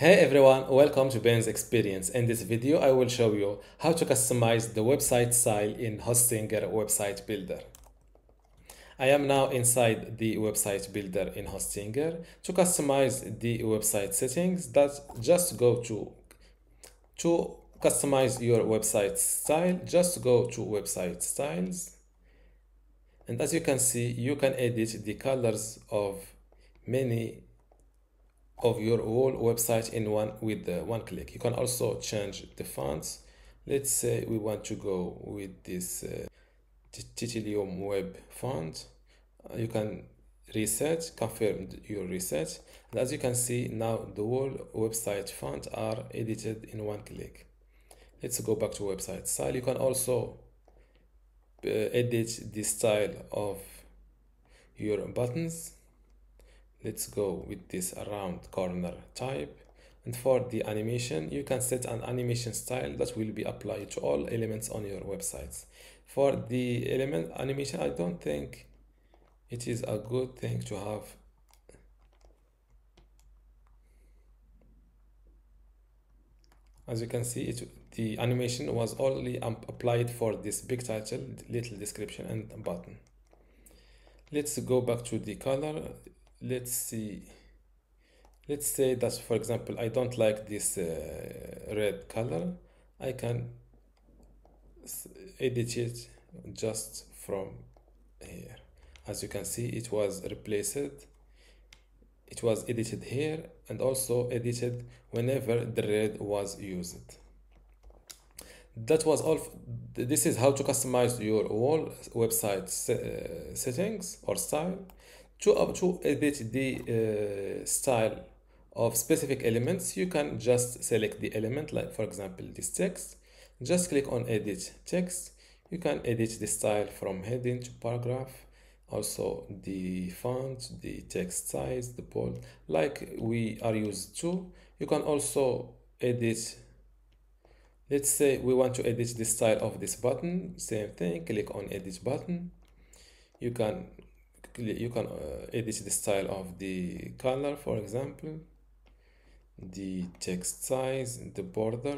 Hey everyone, welcome to Ben's Experience. In this video, I will show you how to customize the website style in Hostinger website builder. I am now inside the website builder in Hostinger. To customize the website settings, just go to customize your website style, just go to website styles. And as you can see, you can edit the colors of many of your whole website in one click. You can also change the fonts. Let's say we want to go with this Titilium web font. You can reset, confirm your reset, and as you can see now the whole website font are edited in one click. Let's go back to website style. You can also edit the style of your buttons. Let's go with this round corner type. And for the animation, you can set an animation style that will be applied to all elements on your websites. For the element animation, I don't think it is a good thing to have. As you can see, the animation was only applied for this big title, little description, and button. Let's go back to the color. Let's see, let's say that, for example, I don't like this red color. I can edit it just from here. As you can see, it was replaced, it was edited here, and also edited whenever the red was used. That was all. This is how to customize your whole website settings or style. To edit the style of specific elements, you can just select the element, like for example this text. Just click on edit text. You can edit the style from heading to paragraph, also the font, the text size, the bold, like we are used to. You can also edit, let's say we want to edit the style of this button, same thing, click on edit button. You can edit the style of the color, for example, the text size, the border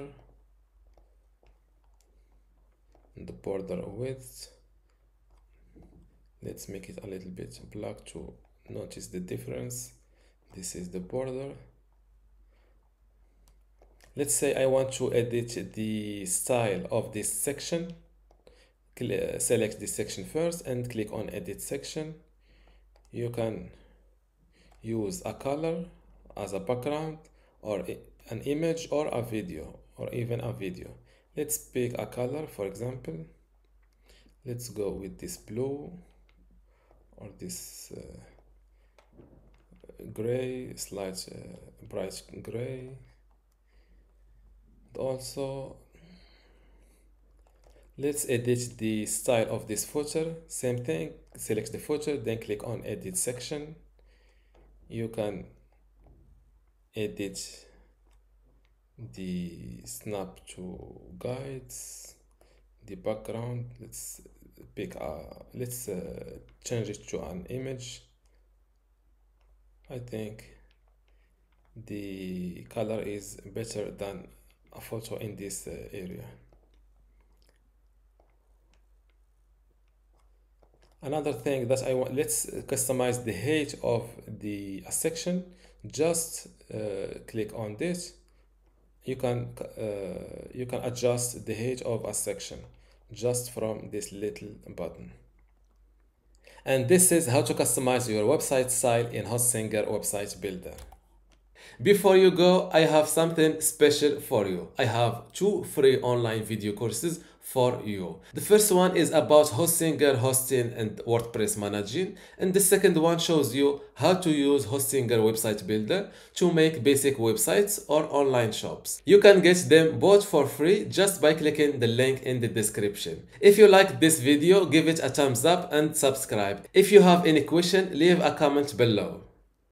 width. Let's make it a little bit black to notice the difference. This is the border. Let's say I want to edit the style of this section. Select this section first and click on edit section. You can use a color as a background, or an image, or a video, or even a video. Let's pick a color, for example. Let's go with this blue, or this gray, slight bright gray. And also, let's edit the style of this footer. Same thing, select the footer, then click on edit section. You can edit the snap to guides, the background. Let's pick a, change it to an image. I think the color is better than a photo in this area. Another thing that I want, let's customize the height of the section. Just click on this. You can adjust the height of a section just from this little button. And this is how to customize your website style in Hostinger website builder. Before you go, I have something special for you. I have two free online video courses for you. The first one is about Hostinger hosting and WordPress managing, and the second one shows you how to use Hostinger website builder to make basic websites or online shops. You can get them both for free just by clicking the link in the description. If you liked this video, give it a thumbs up and subscribe. If you have any question, leave a comment below.